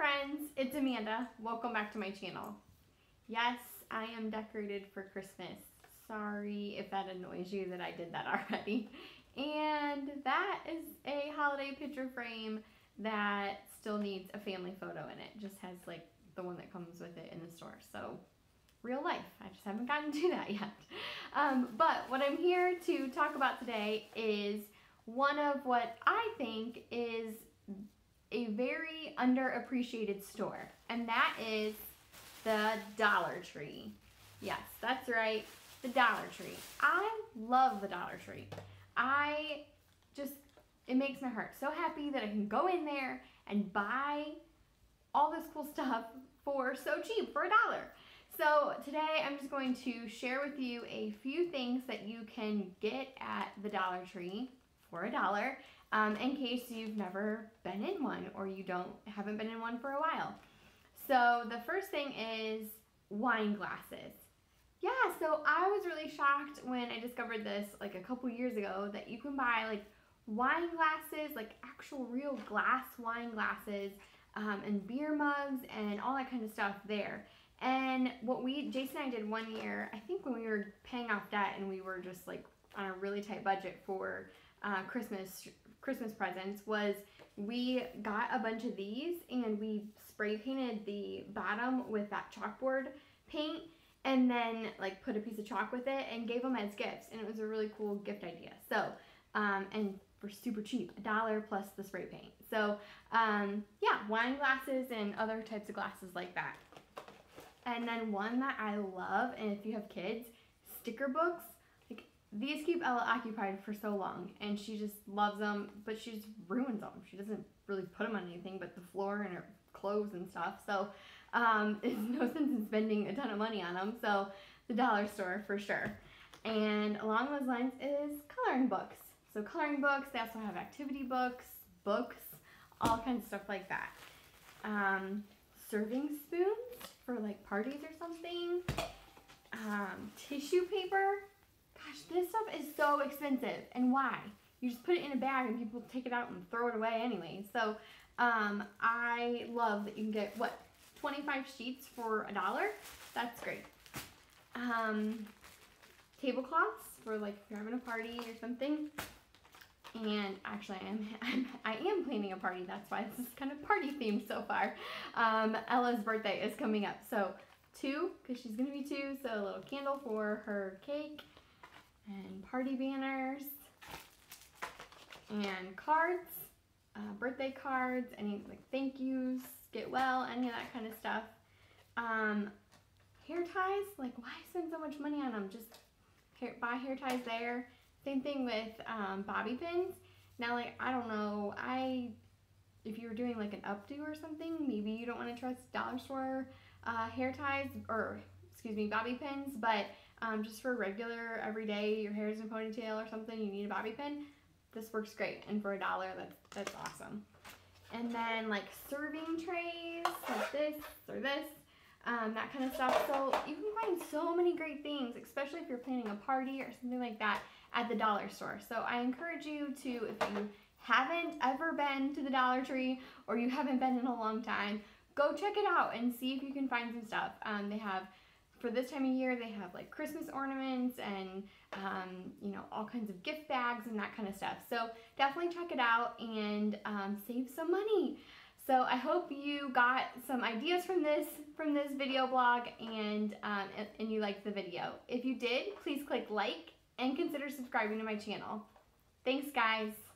friends, it's Amanda. Welcome back to my channel. Yes, I am decorated for Christmas. Sorry if that annoys you that I did that already. And that is a holiday picture frame that still needs a family photo in it. Just has like the one that comes with it in the store. So real life, I just haven't gotten to that yet. But what I'm here to talk about today is one of what I think is a very underappreciated store, and that is the Dollar Tree. Yes, that's right, the Dollar Tree. I love the Dollar Tree. It makes my heart so happy that I can go in there and buy all this cool stuff for so cheap, for $1. So today I'm just going to share with you a few things that you can get at the Dollar Tree for $1. In case you've never been in one or you haven't been in one for a while. So the first thing is wine glasses. Yeah, so I was really shocked when I discovered this like a couple years ago that you can buy like wine glasses, like actual real glass wine glasses, and beer mugs and all that kind of stuff there. And what Jason and I did one year, I think when we were paying off debt and we were just like on a really tight budget for Christmas presents, was we got a bunch of these and we spray painted the bottom with that chalkboard paint and then like put a piece of chalk with it and gave them as gifts, and it was a really cool gift idea. So and for super cheap, $1 plus the spray paint. So yeah, wine glasses and other types of glasses like that. And then one that I love, and if you have kids, sticker books. These keep Ella occupied for so long, and she just loves them, but she just ruins them. She doesn't really put them on anything but the floor and her clothes and stuff, so it's no sense in spending a ton of money on them, so the dollar store for sure. And along those lines is coloring books. So coloring books, they also have activity books, books, all kinds of stuff like that. Serving spoons for like parties or something. Tissue paper. Gosh, this stuff is so expensive, and why? You just put it in a bag and people take it out and throw it away anyway. So I love that you can get, what, 25 sheets for $1? That's great. Tablecloths for like if you're having a party or something. And actually I am planning a party, that's why this is kind of party themed so far. Ella's birthday is coming up, so 2, because she's gonna be 2, so a little candle for her cake. And party banners and cards, birthday cards, any like thank yous, get well, any of that kind of stuff. Hair ties, like why spend so much money on them? Just buy hair ties there. Same thing with bobby pins. Now, like I don't know, if you were doing like an updo or something, maybe you don't want to trust dollar store hair ties, or excuse me, bobby pins, but just for regular, everyday, your hair's in a ponytail or something, you need a bobby pin, this works great. And for $1, that's awesome. And then like serving trays, like this or this, that kind of stuff. So you can find so many great things, especially if you're planning a party or something like that at the dollar store. So I encourage you to, if you haven't ever been to the Dollar Tree or you haven't been in a long time, go check it out and see if you can find some stuff. They have, for this time of year, they have like Christmas ornaments and you know, all kinds of gift bags and that kind of stuff. So definitely check it out and save some money. So I hope you got some ideas from this video blog, and you liked the video. If you did, please click like and consider subscribing to my channel. Thanks, guys.